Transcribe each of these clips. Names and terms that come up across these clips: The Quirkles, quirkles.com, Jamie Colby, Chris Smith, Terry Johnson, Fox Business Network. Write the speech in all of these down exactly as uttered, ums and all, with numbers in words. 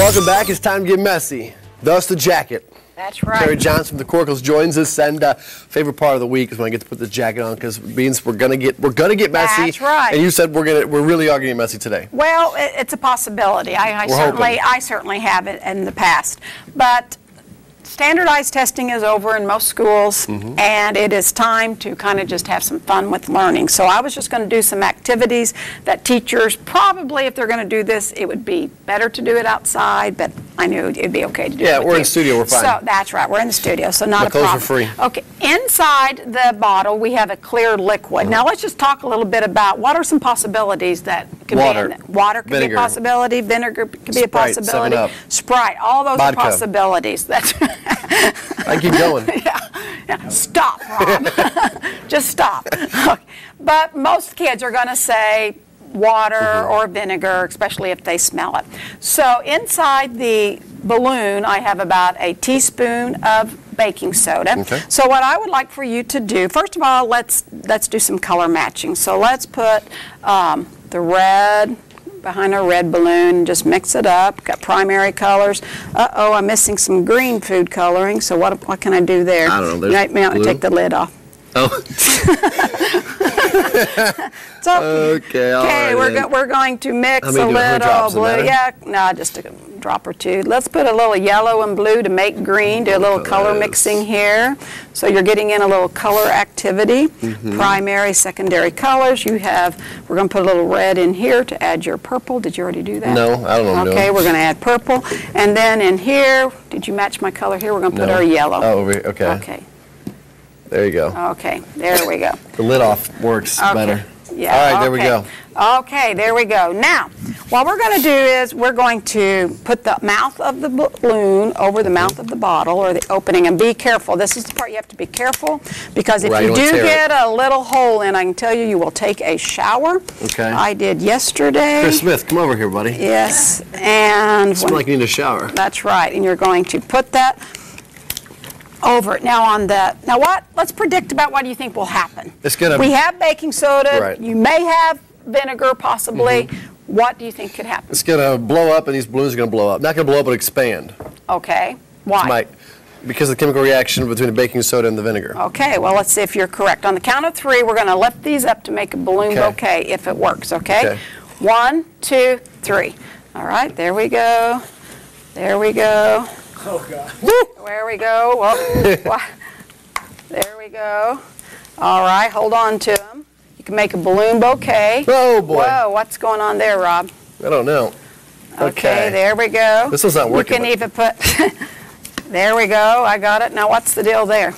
Welcome back. It's time to get messy. Thus the jacket. That's right. Terry Johnson from TheQuirkles joins us, and uh, favorite part of the week is when I get to put the jacket on, because it means we're gonna get we're gonna get messy. That's right. And you said we're gonna we really are getting messy today. Well, it, it's a possibility. I, I certainly hoping. I certainly have it in the past, but standardized testing is over in most schools, mm-hmm. and it is time to kind of just have some fun with learning. So I was just going to do some activities that teachers probably, if they're going to do this, it would be better to do it outside, but I knew it'd be okay to do yeah, it with Yeah, we're you. in the studio, we're fine. So that's right, we're in the studio, so not My a problem. My clothes are free. Okay, inside the bottle we have a clear liquid. Mm-hmm. Now let's just talk a little bit about what are some possibilities that could Water. be in the, Water could vinegar. be a possibility, vinegar could be Sprite, a possibility, Sprite, all those Vodka. are possibilities. That's right. I keep going. Yeah. Yeah. Stop, Rob. Just stop. Okay. But most kids are going to say water mm-hmm. or vinegar, especially if they smell it. So inside the balloon, I have about a teaspoon of baking soda. Okay. So what I would like for you to do, first of all, let's let's do some color matching. So let's put um, the red behind our red balloon, just mix it up. Got primary colors. Uh-oh, I'm missing some green food coloring, so what, what can I do there? I don't know. You may want to take the lid off. Oh. so, okay, all okay, right, we're, go we're going to mix a little blue. Yeah, no, just a drop or two. Let's put a little yellow and blue to make green. Do a little color mixing here. So you're getting in a little color activity. Mm-hmm. Primary, secondary colors. You have, we're going to put a little red in here to add your purple. Did you already do that? No, I don't know. Okay, no. We're going to add purple. And then in here, did you match my color here? We're going to put no. our yellow. Oh, over here. Okay. Okay. There you go. Okay, there we go. The lid off works okay. better. Yeah, all right, okay. there we go. Okay, there we go. Now, what we're going to do is we're going to put the mouth of the balloon over the mouth of the bottle or the opening, and be careful. This is the part you have to be careful, because if right, you, you do get it. a little hole in, I can tell you, you will take a shower. Okay. I did yesterday. Chris Smith, come over here, buddy. Yes, and... It's when, like you need a shower. That's right, and you're going to put that over it. Now on the, now what, let's predict about what do you think will happen. It's gonna we have baking soda, right. you may have vinegar possibly. Mm-hmm. What do you think could happen? It's gonna blow up, and these balloons are gonna blow up. Not gonna blow up, but expand. Okay, why? Might, because of the chemical reaction between the baking soda and the vinegar. Okay, well let's see if you're correct. On the count of three, we're gonna lift these up to make a balloon bouquet if it works, okay? okay? One, two, three. All right, there we go, there we go. Oh, God. Woo! There we go. Well, there we go. All right, hold on to them. You can make a balloon bouquet. Oh, boy. Whoa, what's going on there, Rob? I don't know. Okay, okay there we go. This is not working. You can even put, there we go, I got it. Now, what's the deal there?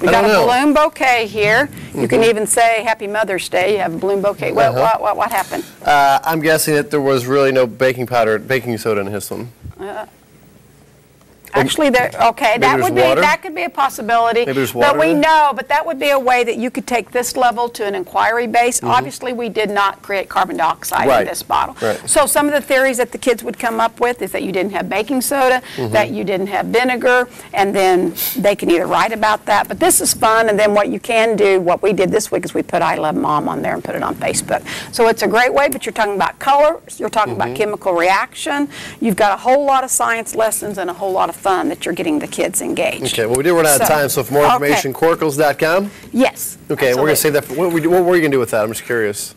We got a know. balloon bouquet here. Mm-hmm. You can even say Happy Mother's Day. You have a balloon bouquet. What, uh-huh. what, what, what happened? Uh, I'm guessing that there was really no baking powder, baking soda in this one. Uh, Actually, there. Okay, Maybe that would be water. that could be a possibility. Maybe there's water. But we know, but that would be a way that you could take this level to an inquiry base. Mm-hmm. Obviously, we did not create carbon dioxide right. in this bottle. Right. So some of the theories that the kids would come up with is that you didn't have baking soda, mm-hmm. that you didn't have vinegar, and then they can either write about that. But this is fun. And then what you can do, what we did this week is we put "I Love Mom" on there and put it on Facebook. So it's a great way. But you're talking about color. You're talking mm-hmm. about chemical reaction. You've got a whole lot of science lessons and a whole lot of fun that you're getting the kids engaged. Okay, well, we did run out so, of time, so for more okay. information, Quirkles dot com? Yes. Okay, absolutely. We're going to save that. For, what, were you, what were you going to do with that? I'm just curious.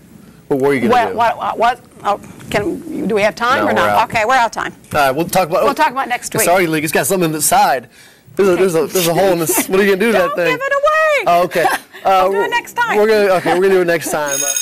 What were you going to well, do? What, what, what oh, can, do we have time no, or not? Out. Okay, we're out of time. All right, we'll talk about, oh, we'll talk about next week. Sorry, League, it's got something on the side. There's, okay. a, there's, a, there's a hole in this. What are you going to do to that thing? Don't give it away. Oh, okay. Uh, we'll do it next time. We're gonna, okay, we're going to do it next time. Uh,